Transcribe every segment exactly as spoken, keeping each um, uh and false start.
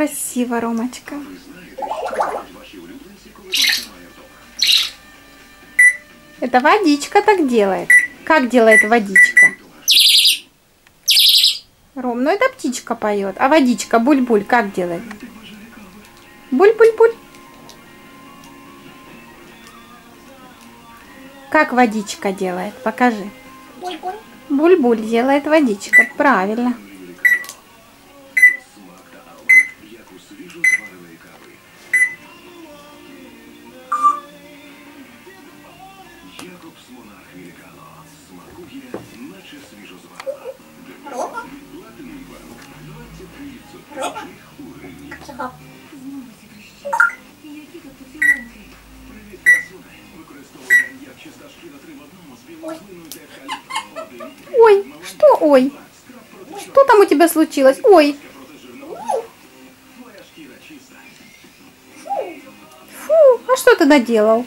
красиво, Ромочка. Это водичка так делает. Как делает водичка? Ром, ну это птичка поет. А водичка, буль-буль, как делает? Буль-буль-буль. Как водичка делает? Покажи. Буль-буль делает водичка. Правильно. Ой, что, ой, что там у тебя случилось? Ой, фу, а что ты наделал?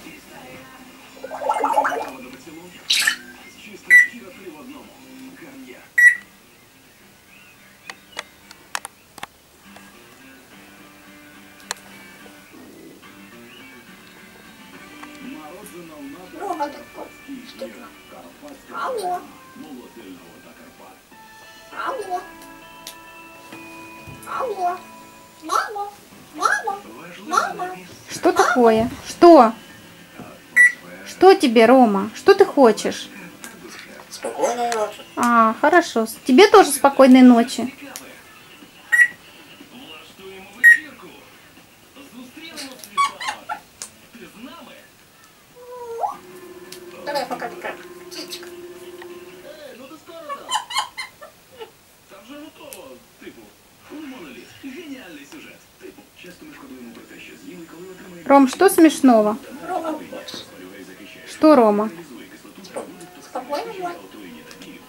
Что такое? Что? Что тебе, Рома? Что ты хочешь? Спокойной ночи. А, хорошо. Тебе тоже спокойной ночи. Ром, что смешного? Рома. Что, Рома? Спокойной ночи.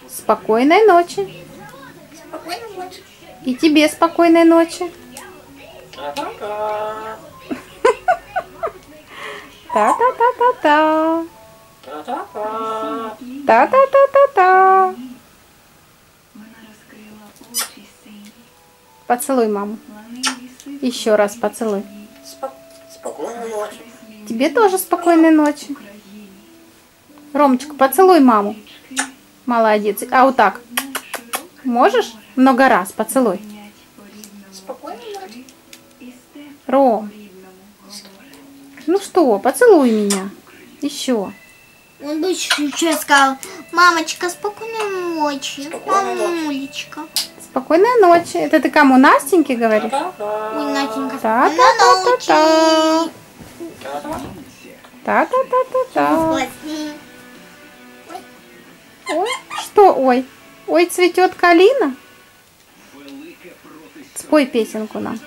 Спокойной ночи. Спокойной ночи. И тебе спокойной ночи. Та-та-та. Та-та-та-та-та. Та-та-та. Та-та-та-та-та. Поцелуй маму. Еще раз поцелуй. Спокойной ночи. Тебе тоже спокойной ночи. Ромочка, поцелуй маму. Молодец. А вот так. Можешь? Много раз поцелуй. Спокойной ночи. Ром. Ну что, поцелуй меня. Еще. Он бы еще сказал, мамочка, спокойной ночи. Мамулечка. Спокойной ночи. Это ты кому, Настеньке говоришь? Ой, Настенька, та-та-та-та-та. Та-та-та-та-та. Ой, что ой? Ой, цветет калина? Спой песенку нам.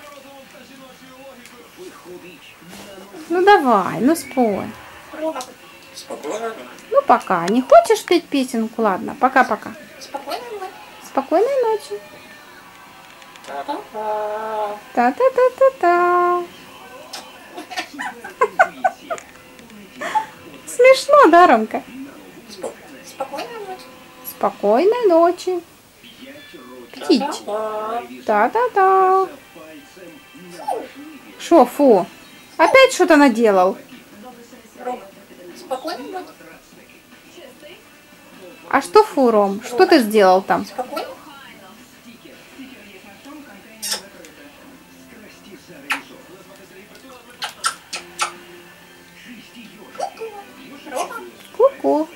Ну давай, ну спой. Ну пока. Не хочешь петь песенку? Ладно, пока-пока. Спокойной ночи. Та-та-та-та-та. Смешно, да, Ромка? Спокойной ночи. Спокойной ночи. Птичка. Та-та-та. Шо, фу? Опять что-то наделал? Спокойной ночи. А что, фу, Ром? Что ты сделал там? Спокойно. Ку-ку.